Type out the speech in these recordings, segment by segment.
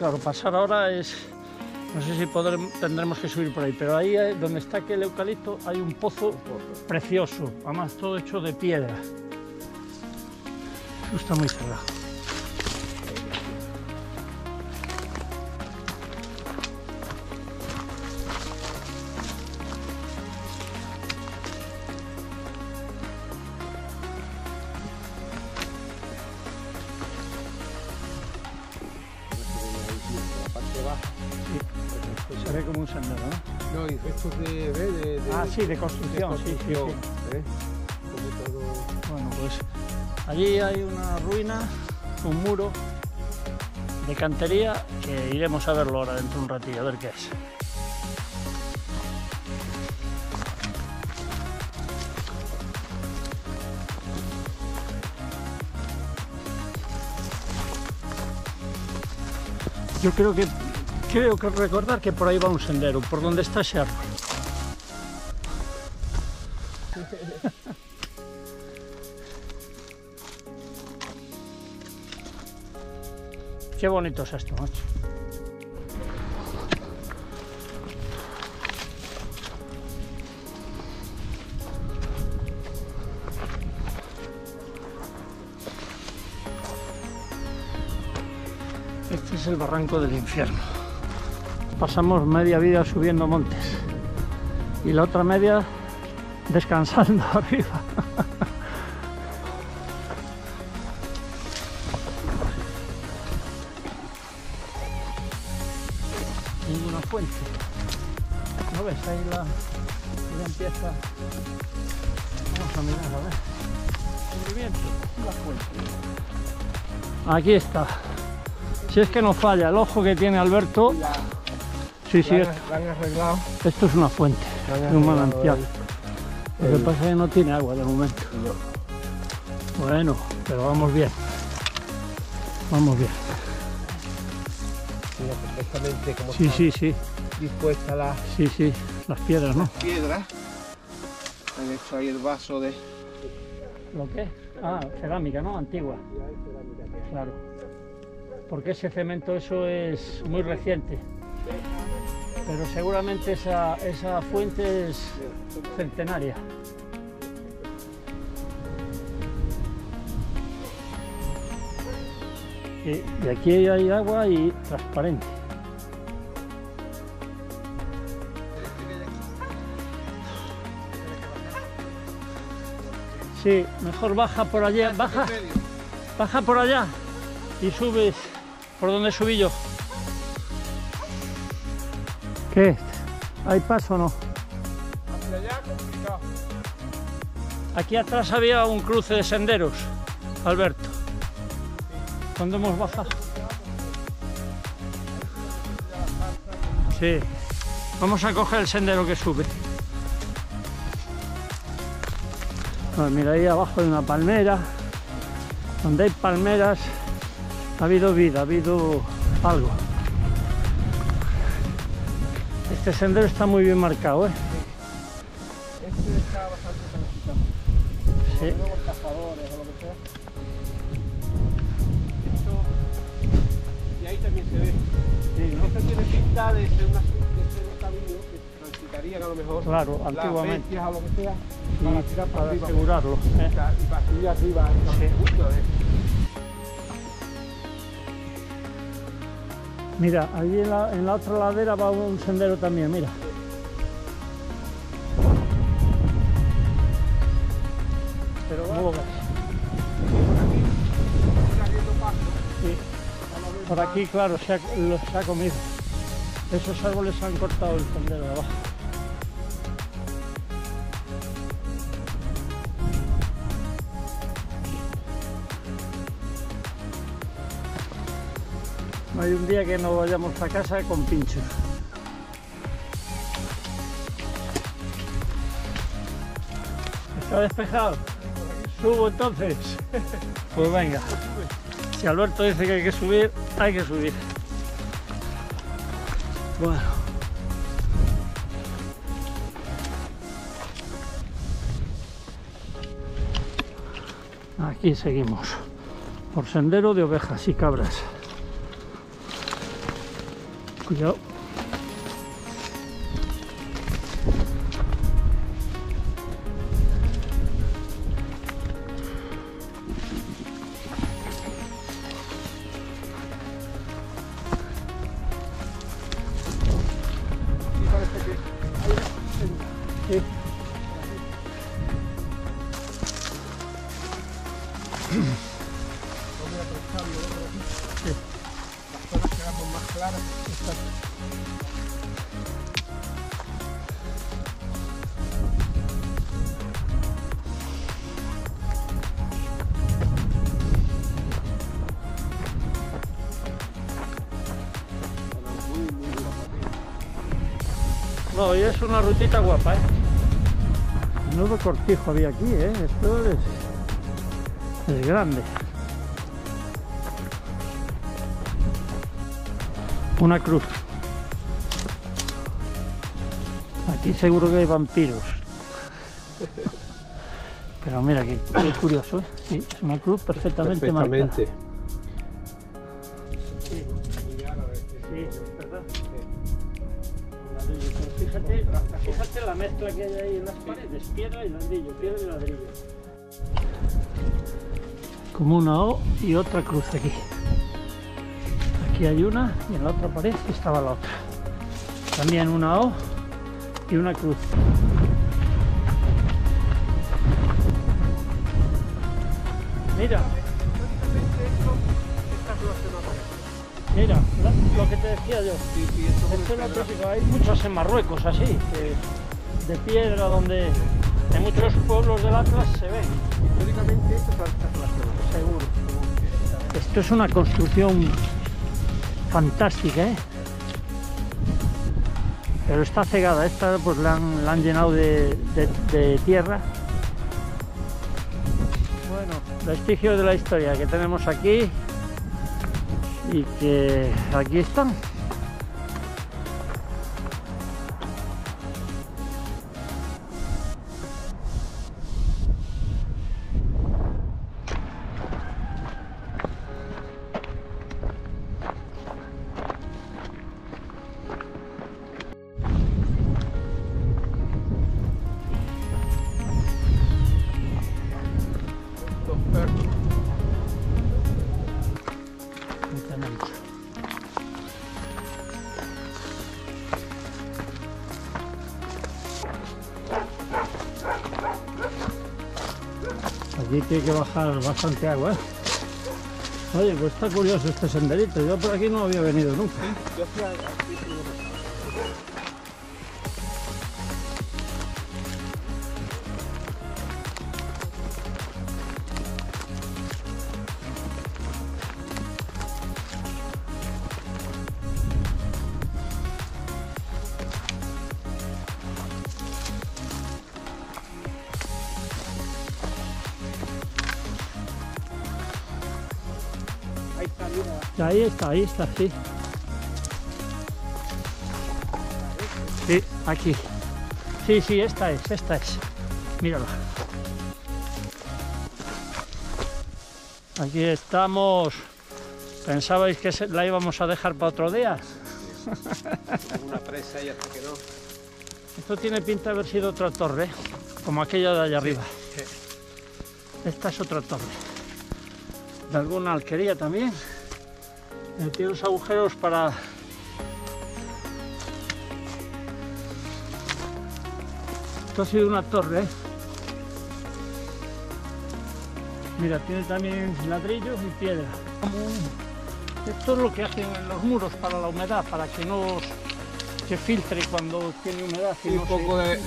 Claro, pasar ahora es... No sé si tendremos que subir por ahí, pero ahí donde está aquel eucalipto hay un pozo precioso, además todo hecho de piedra. Eso está muy cerrado. Se ve como un sendero, ¿no? No, y restos de sí, de construcción, sí. Todo... Bueno, pues allí hay una ruina, un muro de cantería que iremos a verlo ahora dentro de un ratillo, a ver qué es. Yo creo que recordar que por ahí va un sendero, por donde está Xerfa. Qué bonito es esto, macho. Este es el barranco del Infierno. Pasamos media vida subiendo montes y la otra media descansando arriba. Ninguna fuente. ¿No ves? Ahí la empieza. Vamos a mirar, a ver. El viento, la fuente. Aquí está. Si es que no falla el ojo que tiene Alberto. Sí, esto es una fuente, un manantial. Lo que pasa es que no tiene agua de momento. No. Bueno, pero vamos bien. Vamos bien. Mira perfectamente cómo está dispuesta la... Sí, las piedras, ¿no? Las piedras. Han hecho ahí el vaso de... ¿Lo qué? Ah, cerámica, ¿no? Antigua. Claro. Porque ese cemento, eso es muy reciente. Pero seguramente esa fuente es centenaria. Y aquí hay agua y transparente. Sí, mejor baja por allá, baja por allá y subes por donde subí yo. ¿Qué? ¿Hay paso o no? Hacia allá complicado. Aquí atrás había un cruce de senderos, Alberto. Sí. ¿Cuándo hemos bajado? Sí. Vamos a coger el sendero que sube. Bueno, mira, ahí abajo hay una palmera. Donde hay palmeras ha habido vida, ha habido algo. Este sendero está muy bien marcado, ¿eh? Sí. Este está bastante tranquilo. Sí. Luego cazadores o lo que sea. Esto... Y ahí también se ve. Sí, ¿no? Esto tiene pinta de ser un camino que transitarían a lo mejor. Claro, antiguamente. Las bestias o lo que sea, para tirar para arriba. Asegurarlo. Y para subir arriba. Mira, allí en la otra ladera va un sendero también, mira. Pero va por aquí, claro, se ha comido. Esos árboles han cortado el sendero de abajo. No hay un día que no vayamos a casa con pinchos. ¿Está despejado? ¿Subo entonces? Pues venga. Si Alberto dice que hay que subir, hay que subir. Bueno. Aquí seguimos. Por sendero de ovejas y cabras. Cuidado. No, y es una rutita guapa, ¿eh? Menudo cortijo había aquí, ¿eh? Esto es grande. Una cruz. Aquí seguro que hay vampiros. Pero mira, qué curioso, ¿eh? Sí, es una cruz perfectamente marcada. Fíjate la mezcla que hay ahí en las paredes, piedra y ladrillo. Como una O y otra cruz aquí. Aquí hay una y en la otra pared estaba la otra. También una O y una cruz. Mira. Mira, lo que te decía yo, esto es lo típico, hay muchas en Marruecos así, de piedra, donde en muchos pueblos del Atlas se ven. Históricamente esto es Atlas, seguro. Esto es una construcción fantástica, ¿eh? Pero está cegada, esta pues la han llenado de tierra. Bueno, vestigios de la historia que tenemos aquí. Y que aquí están. Aquí tiene que bajar bastante agua, ¿eh? Oye, pues está curioso este senderito. Yo por aquí no había venido nunca. Yo fui aquí. Ahí está, sí. Sí, aquí. Sí, esta es. Mírala. Aquí estamos. ¿Pensabais que la íbamos a dejar para otro día? Una presa y hasta que no. Esto tiene pinta de haber sido otra torre, como aquella de allá arriba. Esta es otra torre. De alguna alquería también. Tiene unos agujeros para... Esto ha sido una torre, ¿eh? Mira, tiene también ladrillos y piedra. Esto es lo que hacen en los muros para la humedad, para que no se filtre cuando tiene humedad. Y no un poco se...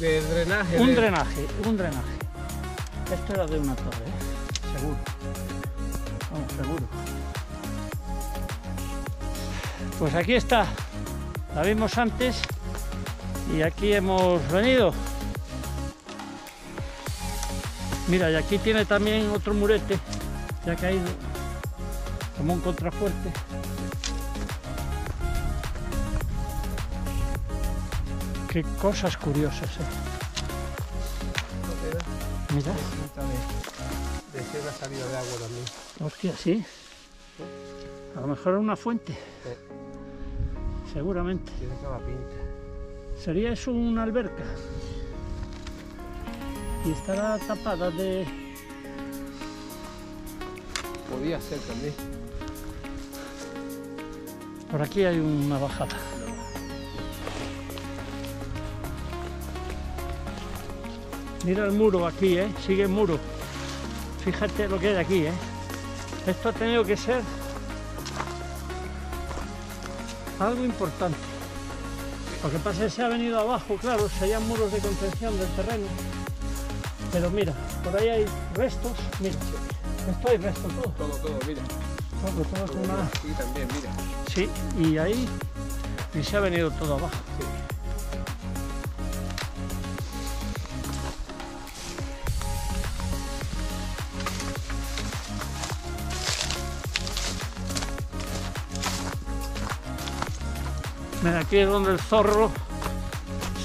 de drenaje. Un drenaje. Esto era de una torre, ¿eh? Seguro. Vamos, seguro. Pues aquí está, la vimos antes y aquí hemos venido. Mira, y aquí tiene también otro murete que ha caído, como un contrafuerte. Qué cosas curiosas, ¿eh? Mira. De cierta salida de agua también. Hostia, sí. A lo mejor es una fuente. seguramente. Tiene toda la pinta. Sería eso una alberca. Y estará tapada de... Podía ser también. Por aquí hay una bajada. Mira el muro aquí, ¿eh? Sigue el muro. Fíjate lo que hay aquí, ¿eh? Esto ha tenido que ser algo importante. Lo que pasa es que se ha venido abajo, claro, se hallan muros de contención del terreno. Pero mira, por ahí hay restos. Mira, esto hay restos. Todo, mira. Todo con una... Sí, también, mira. Sí, y ahí y se ha venido todo abajo. Sí. Mira, aquí es donde el zorro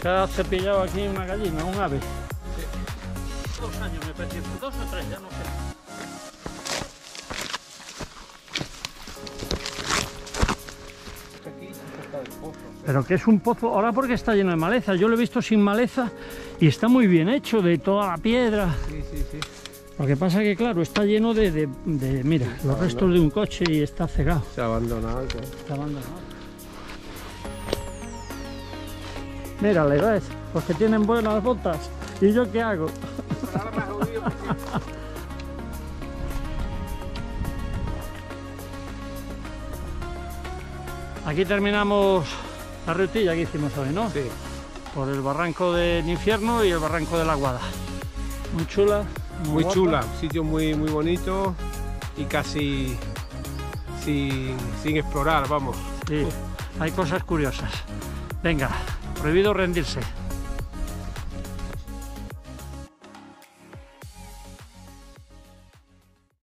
se ha cepillado aquí una gallina, un ave. Sí. 2 años me parece, 2 o 3, ya no sé. Aquí está el pozo. Pero que es un pozo, ahora porque está lleno de maleza. Yo lo he visto sin maleza y está muy bien hecho, de toda la piedra. Sí. Lo que pasa es que, claro, está lleno de mira, sí, los restos de un coche y está cegado. Se ha abandonado. ¿Eh? Está abandonado. Mira, ¿le ves? Pues que tienen buenas botas. ¿Y yo qué hago? Aquí terminamos la rutilla que hicimos hoy, ¿no? Sí. Por el barranco del Infierno y el barranco de la Aguada. Muy chula. Muy chula. Sitio muy bonito y casi sin explorar, vamos. Sí, hay cosas curiosas. Venga. Prohibido rendirse.